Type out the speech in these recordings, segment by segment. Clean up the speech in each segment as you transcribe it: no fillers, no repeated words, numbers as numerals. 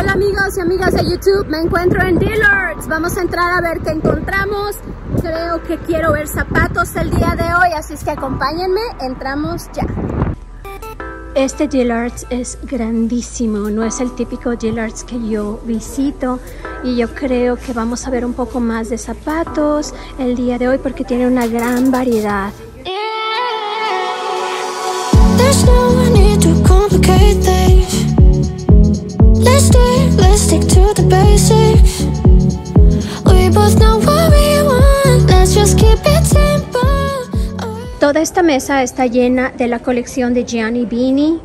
Hola amigos y amigas de YouTube, me encuentro en Dillard's. Vamos a entrar a ver qué encontramos. Creo que quiero ver zapatos el día de hoy, así es que acompáñenme, entramos ya. Este Dillard's es grandísimo, no es el típico Dillard's que yo visito. Y yo creo que vamos a ver un poco más de zapatos el día de hoy porque tiene una gran variedad. Toda esta mesa está llena de la colección de Gianni Bini.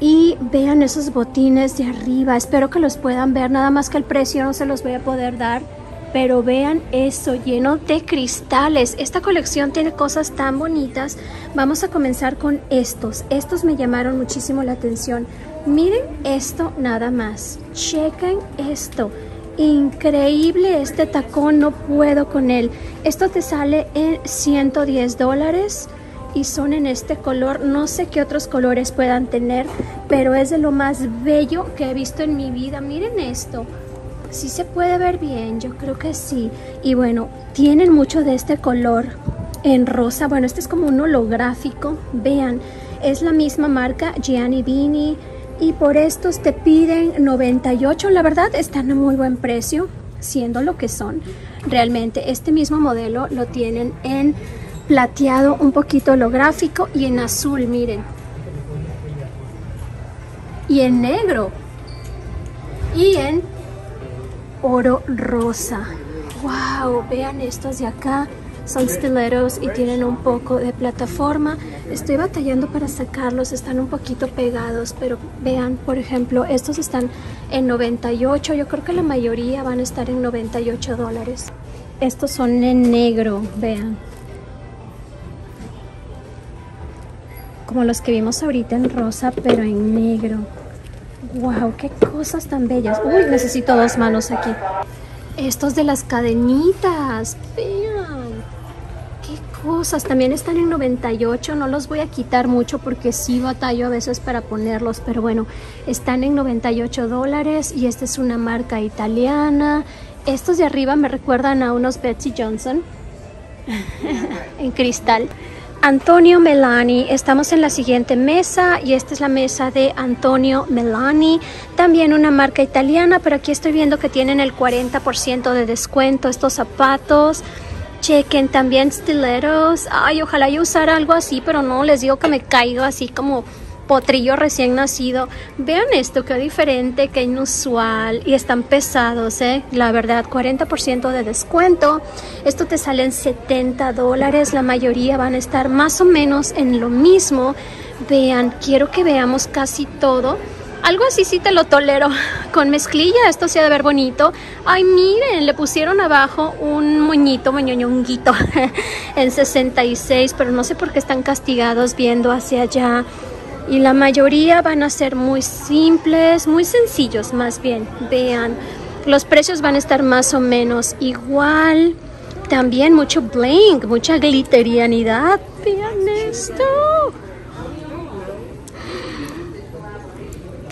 Y vean esos botines de arriba, espero que los puedan ver, nada más que el precio no se los voy a poder dar. Pero vean eso, lleno de cristales. Esta colección tiene cosas tan bonitas. Vamos a comenzar con estos. Estos me llamaron muchísimo la atención. Miren esto nada más. Chequen esto. Increíble este tacón, no puedo con él. Esto te sale en $110 y son en este color. No sé qué otros colores puedan tener, pero es de lo más bello que he visto en mi vida. Miren esto. Sí se puede ver bien, yo creo que sí. Y bueno, tienen mucho de este color en rosa. Bueno, este es como un holográfico. Vean, es la misma marca Gianni Bini. Y por estos te piden $98. La verdad, están a muy buen precio, siendo lo que son. Realmente, este mismo modelo lo tienen en plateado, un poquito holográfico, y en azul, miren. Y en negro. Y en oro rosa. Wow, vean estos de acá, son stiletos y tienen un poco de plataforma. Estoy batallando para sacarlos, están un poquito pegados, pero vean, por ejemplo, estos están en $98. Yo creo que la mayoría van a estar en $98. Estos son en negro, vean, como los que vimos ahorita en rosa, pero en negro. Wow, qué cosas tan bellas. Uy, necesito dos manos aquí. Estos de las cadenitas, vean, qué cosas. También están en $98. No los voy a quitar mucho porque sí batallo a veces para ponerlos, pero bueno, están en $98. Y esta es una marca italiana. Estos de arriba me recuerdan a unos Betsey Johnson en cristal. Antonio Melani, estamos en la siguiente mesa y esta es la mesa de Antonio Melani, también una marca italiana, pero aquí estoy viendo que tienen el 40% de descuento estos zapatos. Chequen también stiletos. Ay, ojalá yo usara algo así, pero no, les digo que me caigo así como potrillo recién nacido. Vean esto, qué diferente, qué inusual. Y están pesados, la verdad, 40% de descuento. Esto te sale en $70. La mayoría van a estar más o menos en lo mismo. Vean, quiero que veamos casi todo. Algo así sí te lo tolero. Con mezclilla, esto se ha de ver bonito. Ay, miren, le pusieron abajo un moñito, moñoñonguito, en $66. Pero no sé por qué están castigados viendo hacia allá. Y la mayoría van a ser muy simples, muy sencillos más bien. Vean, los precios van a estar más o menos igual. También mucho bling, mucha gliterianidad. Vean esto.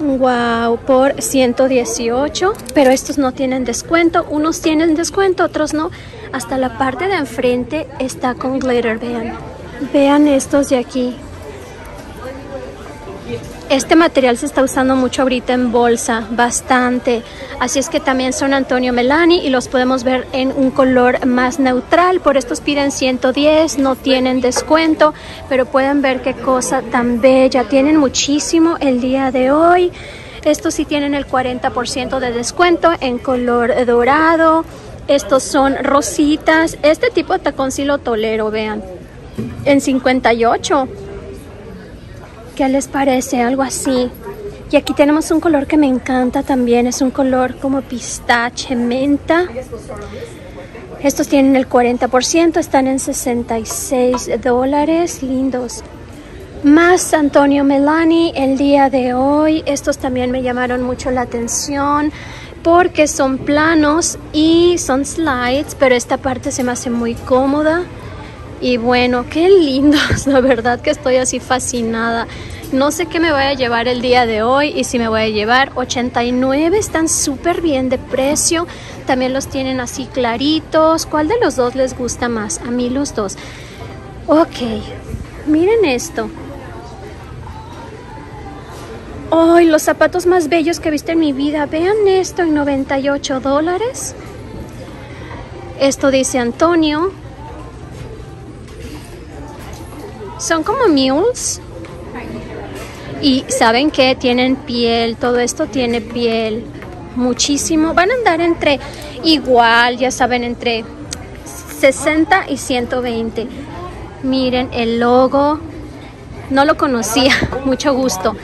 Wow, por $118. Pero estos no tienen descuento. Unos tienen descuento, otros no. Hasta la parte de enfrente está con glitter, vean. Vean estos de aquí. Este material se está usando mucho ahorita en bolsa, bastante. Así es que también son Antonio Melani y los podemos ver en un color más neutral. Por estos piden $110, no tienen descuento, pero pueden ver qué cosa tan bella. Tienen muchísimo el día de hoy. Estos sí tienen el 40% de descuento en color dorado. Estos son rositas. Este tipo de tacón sí lo tolero, vean. En $58. ¿Qué les parece? Algo así. Y aquí tenemos un color que me encanta también. Es un color como pistache, menta. Estos tienen el 40%. Están en $66. Lindos. Más Antonio Melani el día de hoy. Estos también me llamaron mucho la atención porque son planos y son slides. Pero esta parte se me hace muy cómoda. Y bueno, qué lindos, la verdad que estoy así fascinada. No sé qué me voy a llevar el día de hoy y si me voy a llevar. 89, están súper bien de precio. También los tienen así claritos. ¿Cuál de los dos les gusta más? A mí los dos. Ok, miren esto. ¡Ay, los zapatos más bellos que he visto en mi vida! Vean esto, en $98. Esto dice Antonio. Son como mules. Y saben que tienen piel, todo esto tiene piel, muchísimo. Van a andar entre, igual, ya saben, entre 60 y 120. Miren el logo, no lo conocía, mucho gusto.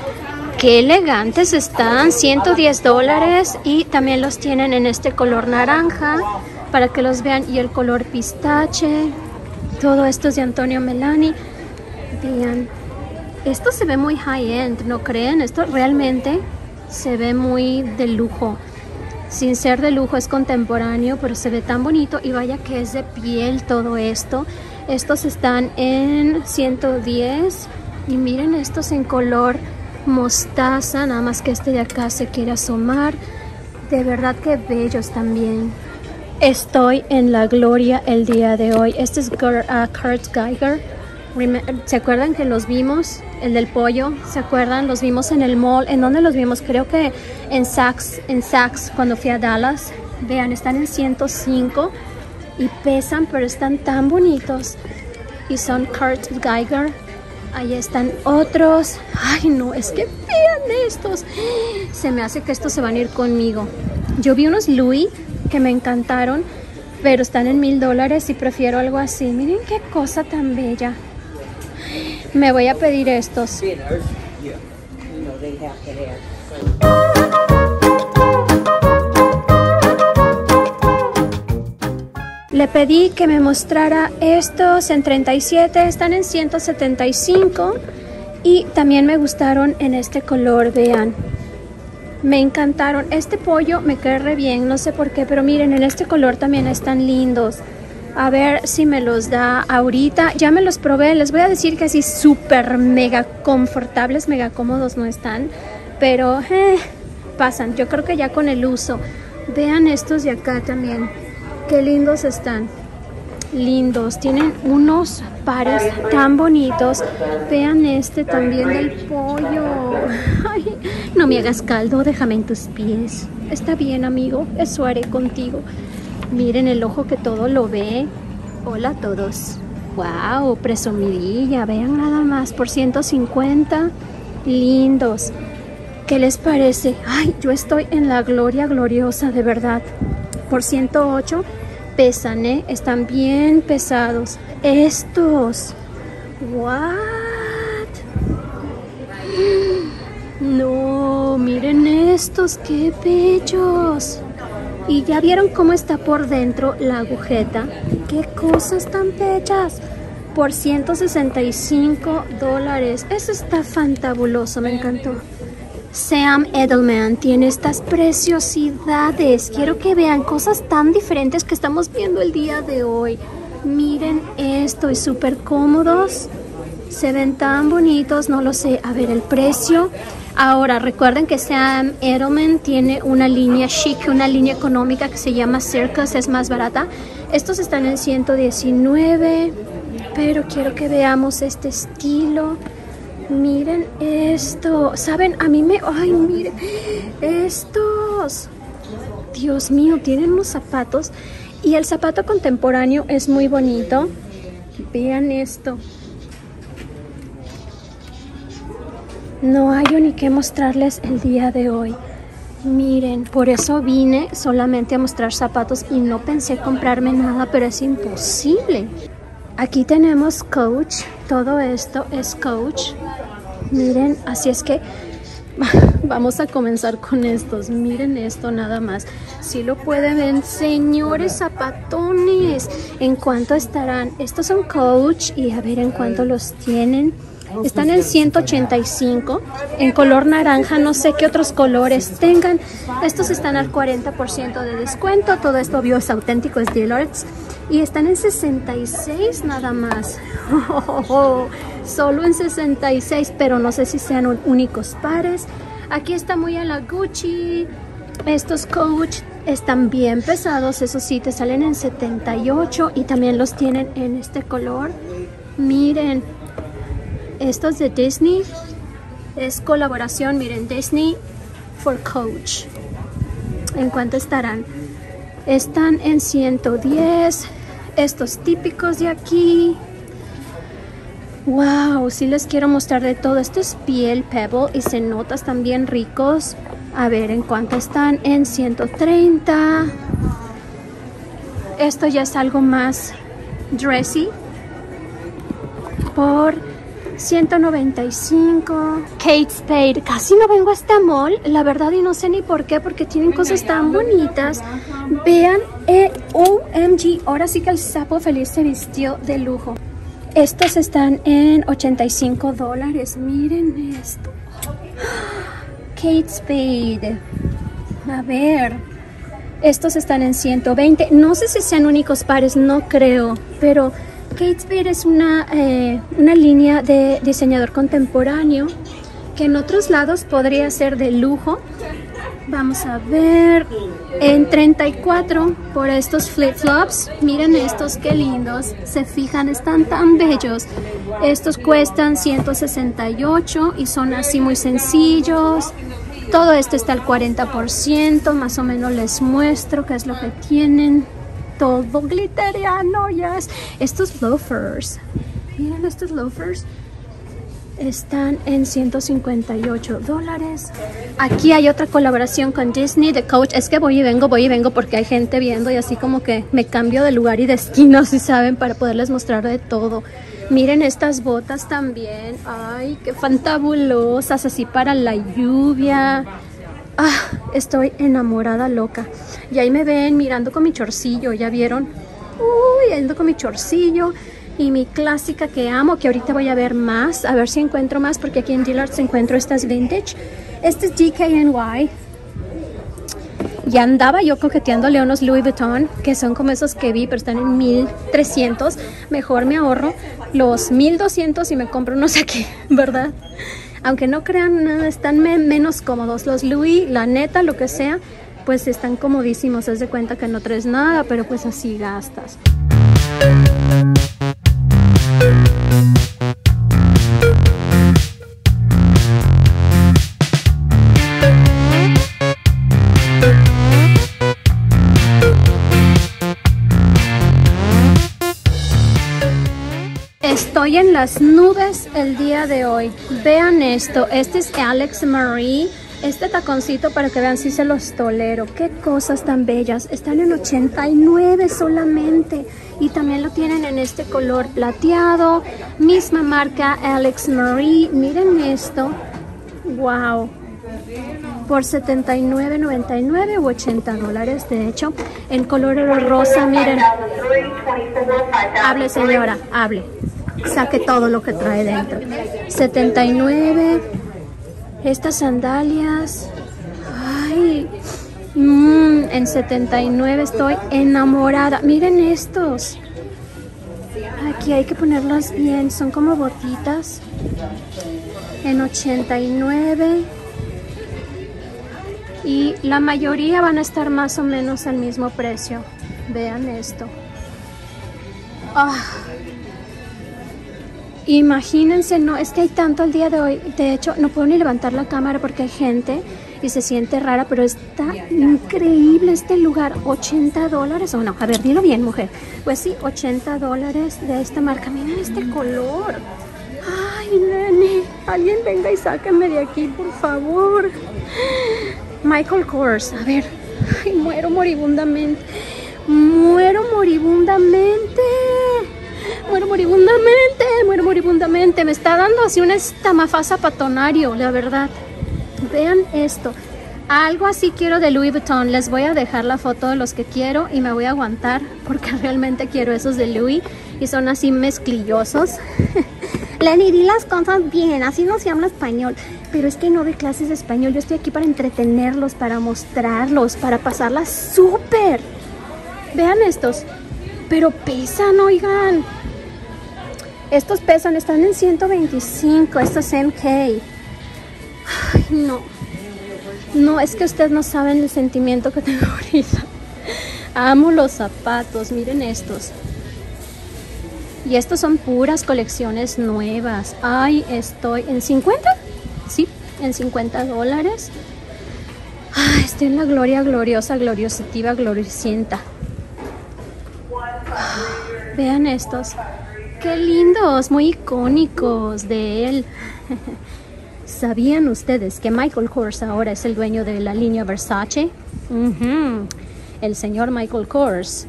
Qué elegantes están, $110 y también los tienen en este color naranja para que los vean y el color pistache. Todo esto es de Antonio Melani. Vean, esto se ve muy high-end, ¿no creen? Esto realmente se ve muy de lujo. Sin ser de lujo, es contemporáneo, pero se ve tan bonito. Y vaya que es de piel todo esto. Estos están en $110. Y miren estos en color mostaza, nada más que este de acá se quiere asomar. De verdad que bellos también. Estoy en la gloria el día de hoy. Este es Kurt Geiger. ¿Se acuerdan que los vimos? El del pollo, ¿se acuerdan? Los vimos en el mall. ¿En dónde los vimos? Creo que en Saks, cuando fui a Dallas. Vean, están en 105 y pesan, pero están tan bonitos. Y son Kurt Geiger. Ahí están otros. Ay, no, es que vean estos. Se me hace que estos se van a ir conmigo. Yo vi unos Louis que me encantaron, pero están en $1000 y prefiero algo así. Miren qué cosa tan bella. Me voy a pedir estos. Le pedí que me mostrara estos en 37, están en 175 y también me gustaron en este color, vean. Me encantaron. Este pollo me cae re bien, no sé por qué, pero miren, en este color también están lindos. A ver si me los da ahorita. Ya me los probé. Les voy a decir que así súper mega confortables, mega cómodos no están. Pero pasan. Yo creo que ya con el uso. Vean estos de acá también. Qué lindos están. Lindos. Tienen unos pares tan bonitos. Vean este también del pollo. Ay, no me hagas caldo. Déjame en tus pies. Está bien, amigo. Eso haré contigo. Miren el ojo que todo lo ve. Hola a todos. Wow, presumidilla. Vean nada más. Por 150. Lindos. ¿Qué les parece? Ay, yo estoy en la gloria gloriosa, de verdad. Por 108 pesan, ¿eh? Están bien pesados. Estos. What? No, miren estos. Qué bellos. Y ya vieron cómo está por dentro la agujeta. ¡Qué cosas tan bellas! Por $165. Eso está fantabuloso, me encantó. Sam Edelman tiene estas preciosidades. Quiero que vean cosas tan diferentes que estamos viendo el día de hoy. Miren esto, es súper cómodos. Se ven tan bonitos, no lo sé. A ver el precio. Ahora, recuerden que Sam Edelman tiene una línea chic, una línea económica que se llama Circus, es más barata. Estos están en 119, pero quiero que veamos este estilo. Miren esto. ¿Saben? A mí me... ¡Ay, miren! ¡Estos! Dios mío, tienen unos zapatos. Y el zapato contemporáneo es muy bonito. Vean esto. No hay ni qué mostrarles el día de hoy. Miren, por eso vine solamente a mostrar zapatos y no pensé comprarme nada, pero es imposible. Aquí tenemos Coach. Todo esto es Coach. Miren, así es que vamos a comenzar con estos. Miren esto nada más. Si lo pueden ver, señores zapatones. ¿En cuánto estarán? Estos son Coach y a ver en cuánto los tienen. Están en 185, en color naranja, no sé qué otros colores tengan. Estos están al 40% de descuento. Todo esto, obvio, es auténtico, es Dillard's. Y están en 66 nada más. Solo en 66, pero no sé si sean únicos pares. Aquí está muy a la Gucci. Estos Coach están bien pesados, eso sí, te salen en 78 y también los tienen en este color. Miren, estos de Disney, es colaboración, miren, Disney for Coach. ¿En cuánto estarán? Están en 110, estos típicos de aquí. Wow, sí les quiero mostrar de todo. Esto es piel pebble y se nota, están bien ricos. A ver, ¿en cuánto están? En 130. Esto ya es algo más dressy. Por 195. Kate Spade. Casi no vengo a esta mall, la verdad, y no sé ni por qué, porque tienen cosas tan bonitas. Vean, OMG, ahora sí que el sapo feliz se vistió de lujo. Estos están en $85. Miren esto. Kate Spade. A ver. Estos están en 120. No sé si sean únicos pares, no creo. Pero Kate Spade es una línea de diseñador contemporáneo que en otros lados podría ser de lujo. Vamos a ver. En 34 por estos flip-flops. Miren estos, qué lindos. Se fijan, están tan bellos. Estos cuestan 168 y son así muy sencillos. Todo esto está al 40%. Más o menos les muestro qué es lo que tienen. Todo glitteriano, yes. Estos loafers. Miren estos loafers. Están en $158. Aquí hay otra colaboración con Disney, de Coach. Es que voy y vengo porque hay gente viendo y así como que me cambio de lugar y de esquina, si saben, para poderles mostrar de todo. Miren estas botas también. Ay, qué fantabulosas, así para la lluvia. Ah, estoy enamorada loca. Y ahí me ven mirando con mi chorcillo, ¿ya vieron? Uy, ando con mi chorcillo. Y mi clásica que amo, que ahorita voy a ver más, a ver si encuentro más, porque aquí en Dillard's encuentro estas vintage. Este es DKNY. Ya andaba yo coqueteándole unos Louis Vuitton, que son como esos que vi, pero están en 1300. Mejor me ahorro los 1200 y me compro unos aquí, ¿verdad? Aunque no crean nada, están menos cómodos. Los Louis, la neta, lo que sea, pues están comodísimos. Haz de cuenta que no traes nada, pero pues así gastas. Estoy en las nubes el día de hoy. Vean esto, este es Alex Marie. Este taconcito para que vean si se los tolero. Qué cosas tan bellas. Están en 89 solamente. Y también lo tienen en este color plateado. Misma marca Alex Marie. Miren esto. Wow. Por $79.99 u $80 de hecho. En color rosa, miren. Hable, señora, hable. Saque todo lo que trae dentro. 79. Estas sandalias, ay, en 79 estoy enamorada. Miren estos. Aquí hay que ponerlos bien, son como botitas. En 89. Y la mayoría van a estar más o menos al mismo precio. Vean esto. Oh. Imagínense, no, es que hay tanto el día de hoy. De hecho, no puedo ni levantar la cámara porque hay gente y se siente rara, pero está increíble este lugar. $80, o no, a ver, dilo bien, mujer. Pues sí, $80 de esta marca. Miren este color. Ay, nene, alguien venga y sáquenme de aquí, por favor. Michael Kors, a ver. Ay, muero moribundamente. Muero moribundamente. Muero moribundamente, muero moribundamente. Me está dando así una estamafasa patonario, la verdad. Vean esto. Algo así quiero de Louis Vuitton. Les voy a dejar la foto de los que quiero y me voy a aguantar porque realmente quiero esos de Louis. Y son así mezclillosos. Lenny, di las cosas bien, así no se habla español. Pero es que no doy clases de español, yo estoy aquí para entretenerlos, para mostrarlos, para pasarlas súper. Vean estos, pero pesan, oigan. Estos pesan, están en 125, estos MK. Ay, no. No, es que ustedes no saben el sentimiento que tengo ahorita. Amo los zapatos, miren estos. Y estos son puras colecciones nuevas. Ay, estoy en 50. Sí, en $50. Ay, estoy en la gloria gloriosa, gloriositiva, gloricienta. Oh, vean estos. Qué lindos, muy icónicos de él. ¿Sabían ustedes que Michael Kors ahora es el dueño de la línea Versace? El señor Michael Kors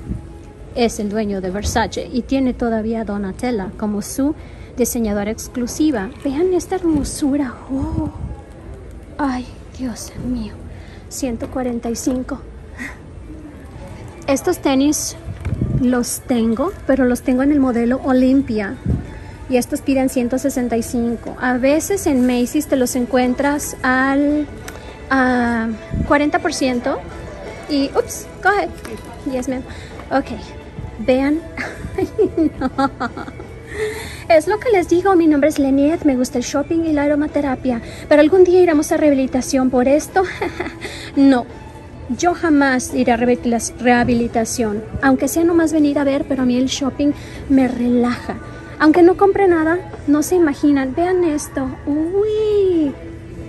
es el dueño de Versace y tiene todavía a Donatella como su diseñadora exclusiva. Vean esta hermosura. Oh. Ay, Dios mío. 145. Estos tenis los tengo, pero los tengo en el modelo Olympia. Y estos piden 165. A veces en Macy's te los encuentras al 40%. Y, ups, coge. Yes, ma'am. Ok, vean. Ay, no. Es lo que les digo, mi nombre es LENNIETH, me gusta el shopping y la aromaterapia, pero algún día iremos a rehabilitación por esto. No, yo jamás iré a rehabilitación, aunque sea nomás venir a ver, pero a mí el shopping me relaja. Aunque no compre nada, no se imaginan, vean esto, uy,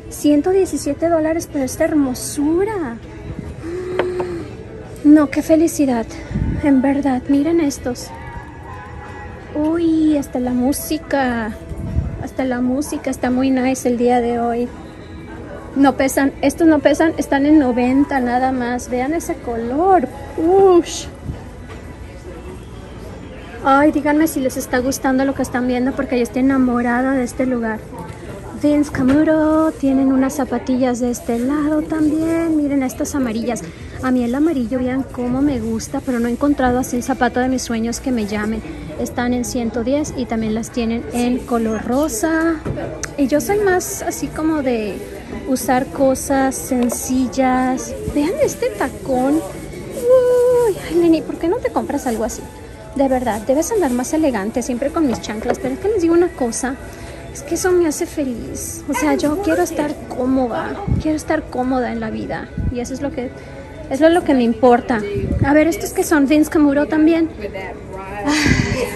$117 por esta hermosura. No, qué felicidad, en verdad, miren estos. Uy, hasta la música está muy nice el día de hoy. No pesan, estos no pesan, están en 90 nada más. Vean ese color. Ush. Ay, díganme si les está gustando lo que están viendo porque yo estoy enamorada de este lugar. Vince Camuto, tienen unas zapatillas de este lado también. Miren estas amarillas. A mí el amarillo, vean cómo me gusta, pero no he encontrado así el zapato de mis sueños que me llamen. Están en 110 y también las tienen en color rosa. Y yo soy más así como de usar cosas sencillas. Vean este tacón. Uy, ay, Lenny, ¿por qué no te compras algo así? De verdad, debes andar más elegante, siempre con mis chanclas. Pero es que les digo una cosa. Es que eso me hace feliz. O sea, yo quiero estar cómoda. Quiero estar cómoda en la vida. Y eso es lo que me importa. A ver, estos que son Vince Camuto también.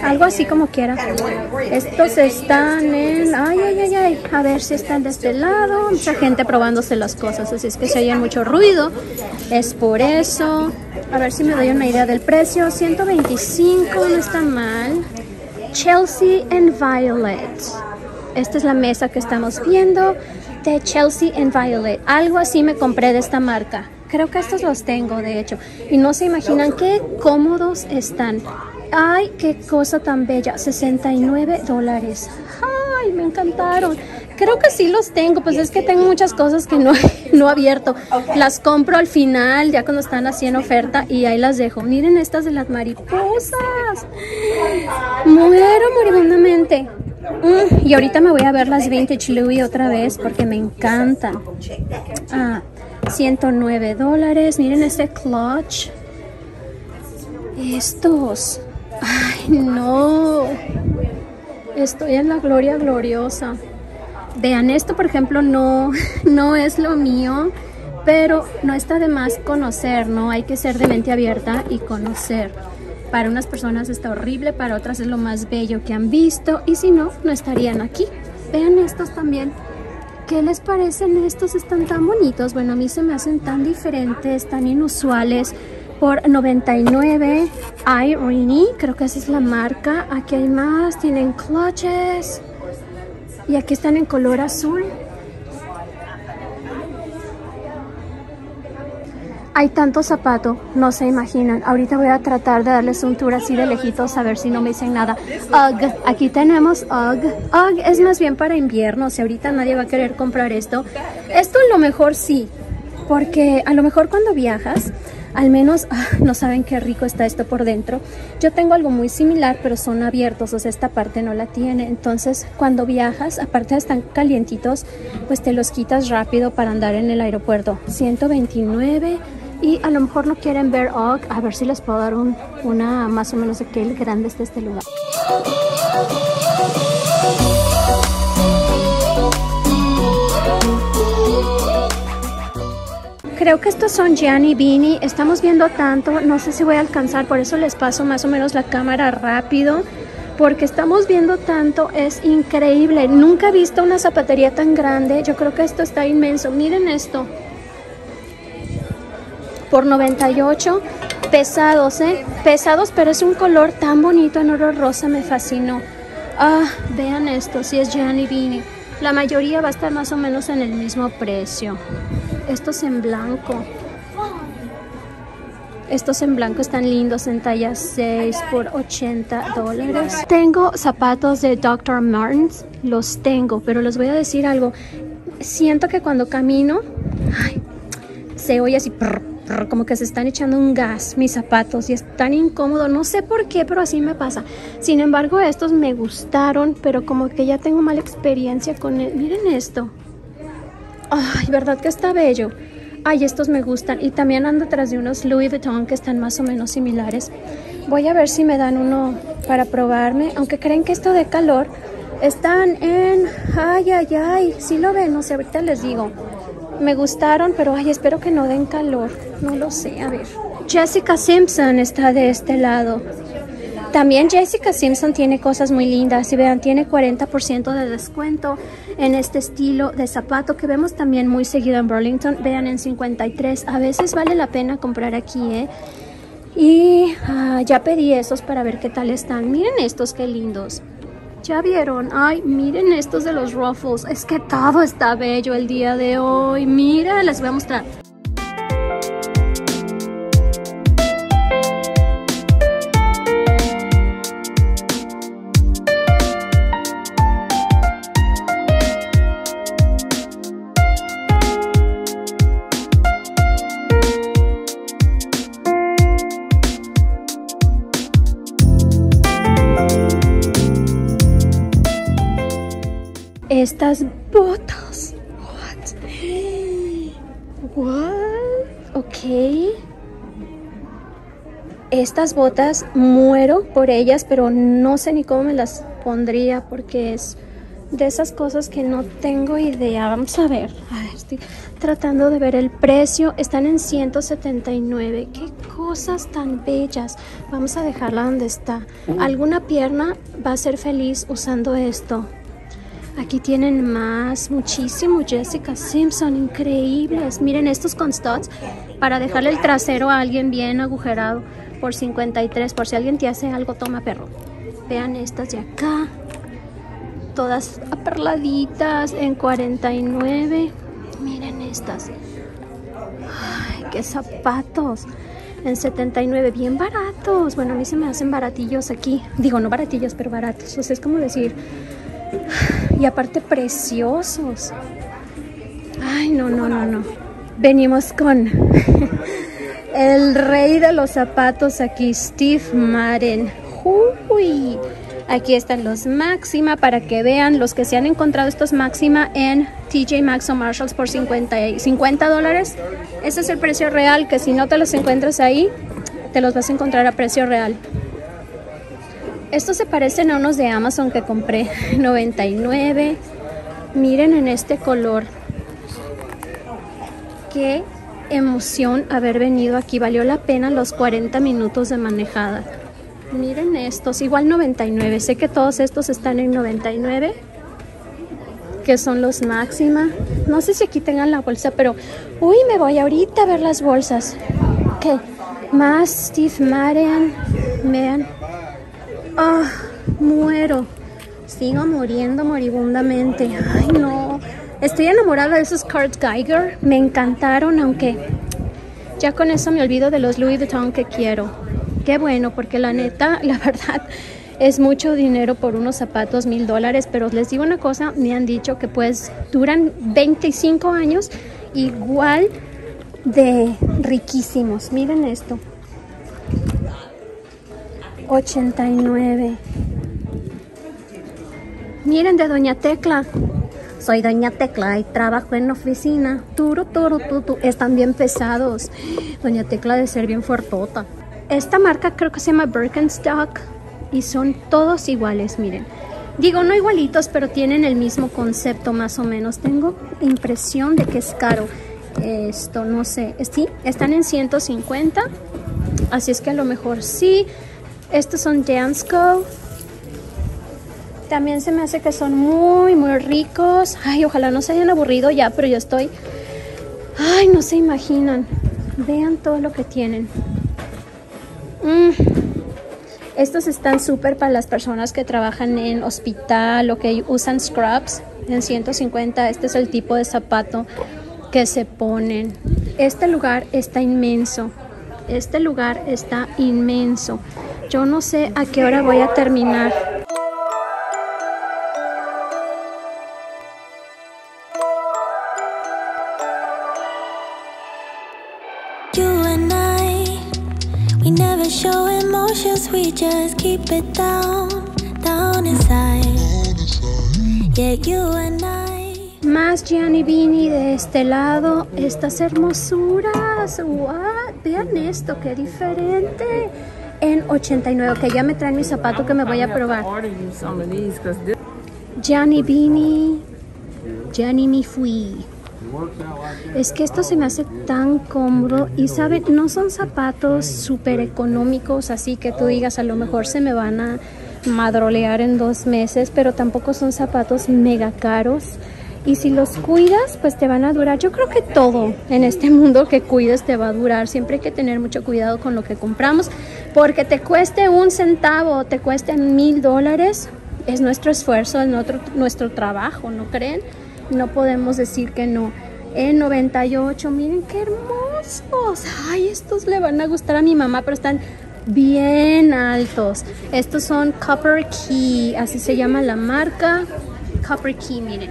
Algo así como quiera. Estos están en... Ay, ay, ay, ay. A ver si están de este lado. Mucha gente probándose las cosas. Así es que si oyen mucho ruido, es por eso. A ver si me doy una idea del precio. 125, no está mal. Chelsea and Violet. Esta es la mesa que estamos viendo de Chelsea and Violet. Algo así me compré de esta marca. Creo que estos los tengo, de hecho. Y no se imaginan qué cómodos están. Ay, qué cosa tan bella. $69. Ay, me encantaron. Creo que sí los tengo. Pues es que tengo muchas cosas que no he abierto. Las compro al final, ya cuando están así en oferta. Y ahí las dejo. Miren estas de las mariposas. Muero moribundamente. Y ahorita me voy a ver las Vintage Louis otra vez porque me encantan. Ah, $109. Miren este clutch. Estos. Ay, no. Estoy en la gloria gloriosa. Vean, esto por ejemplo no es lo mío. Pero no está de más conocer, ¿no? Hay que ser de mente abierta y conocer. Para unas personas está horrible, para otras es lo más bello que han visto. Y si no, no estarían aquí. Vean estos también. ¿Qué les parecen estos? Están tan bonitos. Bueno, a mí se me hacen tan diferentes, tan inusuales. Por $99. Irene, creo que esa es la marca. Aquí hay más. Tienen clutches. Y aquí están en color azul. Hay tanto zapato, no se imaginan. Ahorita voy a tratar de darles un tour así de lejitos a ver si no me dicen nada. UGG, aquí tenemos UGG. UGG es más bien para invierno, si ahorita nadie va a querer comprar esto. Esto a lo mejor sí, porque a lo mejor cuando viajas al menos no saben qué rico está esto por dentro. Yo tengo algo muy similar, pero son abiertos, o sea, esta parte no la tiene. Entonces, cuando viajas, aparte están calientitos, pues te los quitas rápido para andar en el aeropuerto. 129. Y a lo mejor no quieren ver UGG, a ver si les puedo dar una más o menos de qué grande está este lugar. Creo que estos son Gianni Bini, estamos viendo tanto, no sé si voy a alcanzar, por eso les paso más o menos la cámara rápido, porque estamos viendo tanto, es increíble, nunca he visto una zapatería tan grande, yo creo que esto está inmenso, miren esto, por 98, pesados, pesados, pero es un color tan bonito, en oro rosa, me fascinó. Ah, vean esto, sí es Gianni Bini, la mayoría va a estar más o menos en el mismo precio. Estos en blanco. Estos en blanco están lindos en talla 6 por $80. Tengo zapatos de Dr. Martens. Los tengo, pero les voy a decir algo. Siento que cuando camino, ay, se oye así, prr, prr, como que se están echando un gas mis zapatos. Y es tan incómodo. No sé por qué, pero así me pasa. Sin embargo, estos me gustaron, pero como que ya tengo mala experiencia con él. Miren esto. Ay, verdad que está bello. Ay, estos me gustan. Y también ando atrás de unos Louis Vuitton que están más o menos similares. Voy a ver si me dan uno para probarme. Aunque creen que esto de calor están en... Ay, ay, ay. Sí lo ven, no sé, ahorita les digo. Me gustaron, pero ay, espero que no den calor. No lo sé, a ver. Jessica Simpson está de este lado. También Jessica Simpson tiene cosas muy lindas. Si vean, tiene 40% de descuento en este estilo de zapato que vemos también muy seguido en Burlington. Vean, en 53. A veces vale la pena comprar aquí, ¿eh? Y ya pedí esos para ver qué tal están. Miren estos, qué lindos. ¿Ya vieron? Ay, miren estos de los Ruffles. Es que todo está bello el día de hoy. Mira, les voy a mostrar. Estas botas. What? What? Ok. Estas botas muero por ellas, pero no sé ni cómo me las pondría porque es de esas cosas que no tengo idea. Vamos a ver. A ver, estoy tratando de ver el precio. Están en 179. Qué cosas tan bellas. Vamos a dejarla donde está. Alguna pierna va a ser feliz usando esto. Aquí tienen más, muchísimo Jessica Simpson, increíbles. Miren estos con studs para dejarle el trasero a alguien bien agujerado por 53. Por si alguien te hace algo, toma perro. Vean estas de acá, todas aperladitas en 49. Miren estas. Ay, qué zapatos. En 79, bien baratos. Bueno, a mí se me hacen baratillos aquí. Digo, no baratillos, pero baratos. O sea, es como decir... Y aparte preciosos. Ay, no, no, no, no. Venimos con el rey de los zapatos aquí, Steve Madden. Uy. Aquí están los Máxima para que vean. Los que se han encontrado estos Máxima en TJ Maxx o Marshalls por $50. Ese es el precio real, que si no te los encuentras ahí, te los vas a encontrar a precio real. Estos se parecen a unos de Amazon que compré, 99. Miren en este color. Qué emoción haber venido aquí. Valió la pena los 40 minutos de manejada. Miren estos, igual 99. Sé que todos estos están en 99, que son los Máxima. No sé si aquí tengan la bolsa, pero... Uy, me voy ahorita a ver las bolsas. ¿Qué? Más Steve Madden. Vean. Oh, muero, sigo muriendo moribundamente. Ay, no, estoy enamorada de esos Kurt Geiger, me encantaron, aunque ya con eso me olvido de los Louis Vuitton que quiero. Qué bueno, porque la neta, la verdad, es mucho dinero por unos zapatos, $1000, pero les digo una cosa, me han dicho que pues duran 25 años, igual de riquísimos. Miren esto, 89. Miren, de Doña Tecla. Soy Doña Tecla y trabajo en oficina. Turu. Están bien pesados. Doña Tecla de ser bien fuertota. Esta marca creo que se llama Birkenstock. Y son todos iguales, miren. Digo, no igualitos, pero tienen el mismo concepto más o menos. Tengo impresión de que es caro. Esto, no sé. Sí, están en 150. Así es que a lo mejor sí. Estos son Dansko. También se me hace que son muy ricos. Ay, ojalá no se hayan aburrido ya, pero yo estoy... Ay, no se imaginan. Vean todo lo que tienen. Estos están súper para las personas que trabajan en hospital o que usan scrubs. En 150, este es el tipo de zapato que se ponen. Este lugar está inmenso. Este lugar está inmenso. Yo no sé a qué hora voy a terminar. Show emotions, we just keep it down inside. Yeah, you and I. Más Gianni Bini de este lado. Estas hermosuras. What? Vean esto, qué diferente. En 89. Ok, ya me traen mi zapato que me voy a probar. Gianni Bini. Gianni me fui. Es que esto se me hace tan cómodo y, ¿saben? No son zapatos súper económicos, así que tú digas, a lo mejor se me van a madrolear en 2 meses, pero tampoco son zapatos mega caros. Y si los cuidas, pues te van a durar. Yo creo que todo en este mundo que cuides te va a durar. Siempre hay que tener mucho cuidado con lo que compramos, porque te cueste un centavo o te cuesten $1000, es nuestro esfuerzo, es nuestro trabajo, ¿no creen? No podemos decir que no. En 98, miren qué hermosos. Ay, estos le van a gustar a mi mamá, pero están bien altos. Estos son Copper Key, así se llama la marca. Copper Key, miren.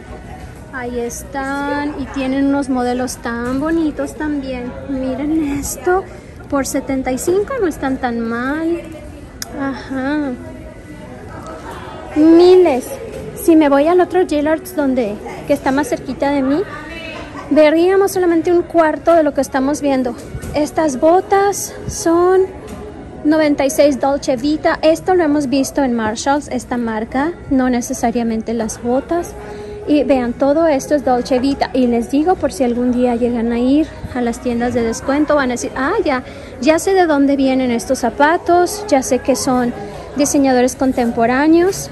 Ahí están y tienen unos modelos tan bonitos también. Miren esto, por 75 no están tan mal. Ajá. Miles. Si me voy al otro Dillard's, que está más cerquita de mí, veríamos solamente un cuarto de lo que estamos viendo. Estas botas son 96 Dolce Vita. Esto lo hemos visto en MARSHALLS, esta marca, no necesariamente las botas. Y vean, todo esto es Dolce Vita. Y les digo, por si algún día llegan a ir a las tiendas de descuento, van a decir, ah, ya sé de dónde vienen estos zapatos, ya sé que son diseñadores contemporáneos.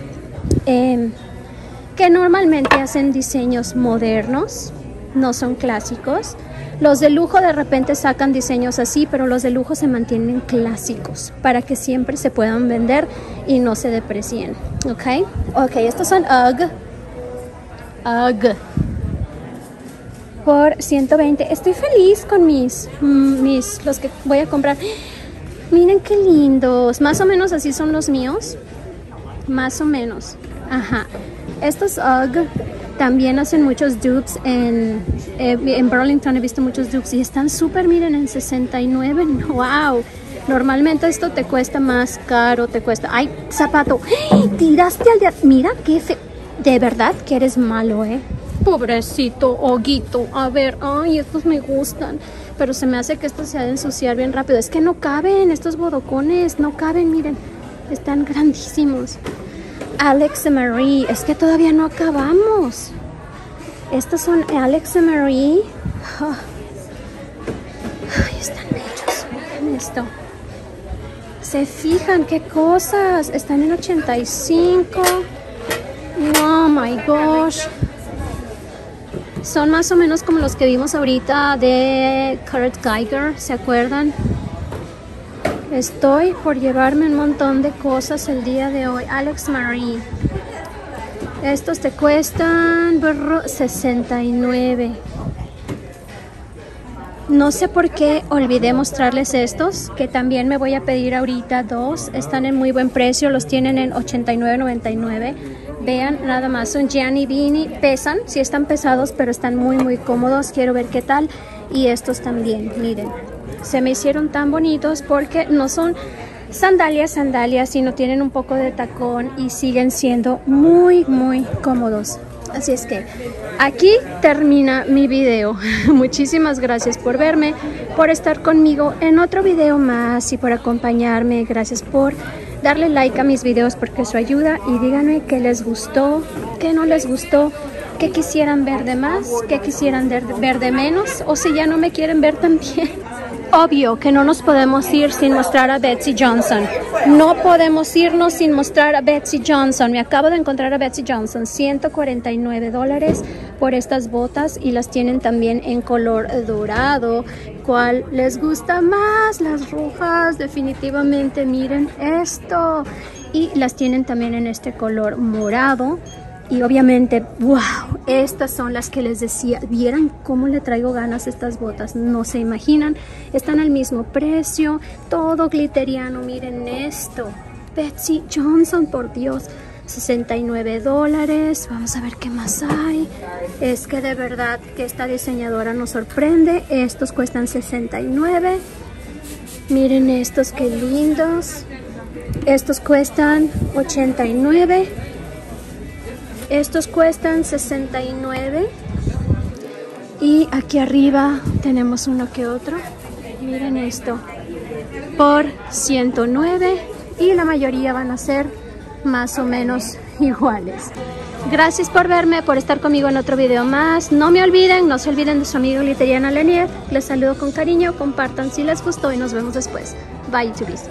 Que normalmente hacen diseños modernos, no son clásicos. Los de lujo de repente sacan diseños así, pero los de lujo se mantienen clásicos para que siempre se puedan vender y no se deprecien. Ok, estos son UGG por 120. Estoy feliz con los que voy a comprar. Miren qué lindos, más o menos así son los míos, más o menos, ajá. Estos UGG también hacen muchos dupes en Burlington. He visto muchos dupes y están súper, miren, en 69. ¡Wow! Normalmente esto te cuesta más caro, te cuesta... ¡Ay, zapato! ¡Ay, tiraste al de... Mira qué fe... De verdad que eres malo, ¿eh? Pobrecito, Oguito. A ver, ay, estos me gustan. Pero se me hace que estos se ha de ensuciar bien rápido. Es que no caben, estos bodocones no caben, miren. Están grandísimos. Alex Marie, es que todavía no acabamos. Estos son Alex Marie. Oh. Ay, están hechos. Miren esto. Se fijan qué cosas. Están en 85. Oh my gosh. Son más o menos como los que vimos ahorita de Kurt Geiger, ¿se acuerdan? Estoy por llevarme un montón de cosas el día de hoy. Alex Marie. Estos te cuestan $69. No sé por qué olvidé mostrarles estos, que también me voy a pedir ahorita dos. Están en muy buen precio. Los tienen en $89.99. Vean, nada más, son Gianni Bini. Pesan, sí están pesados, pero están muy, muy cómodos. Quiero ver qué tal. Y estos también, miren. Se me hicieron tan bonitos porque no son sandalias, sino tienen un poco de tacón y siguen siendo muy, muy cómodos. Así es que aquí termina mi video. Muchísimas gracias por verme, por estar conmigo en otro video más y por acompañarme. Gracias por darle like a mis videos porque eso ayuda. Y díganme qué les gustó, qué no les gustó, qué quisieran ver de más, qué quisieran ver de menos, o si ya no me quieren ver también. Obvio que no nos podemos ir sin mostrar a Betsey Johnson. No podemos irnos sin mostrar a Betsey Johnson. Me acabo de encontrar a Betsey Johnson. $149 por estas botas y las tienen también en color dorado. ¿Cuál les gusta más? Las rojas, definitivamente. Miren esto. Y las tienen también en este color morado. Y obviamente, wow, estas son las que les decía. ¿Vieran cómo le traigo ganas a estas botas? No se imaginan. Están al mismo precio, todo glitteriano. Miren esto. Betsey Johnson, por Dios. $69. Vamos a ver qué más hay. Es que de verdad que esta diseñadora nos sorprende. Estos cuestan $69. Miren estos, qué lindos. Estos cuestan $89. Estos cuestan $69. Y aquí arriba tenemos uno que otro. Miren esto. Por $109. Y la mayoría van a ser más o menos iguales. Gracias por verme, por estar conmigo en otro video más. No me olviden, no se olviden de su amigo Literiana LENNIETH. Les saludo con cariño. Compartan si les gustó y nos vemos después. Bye, YouTube.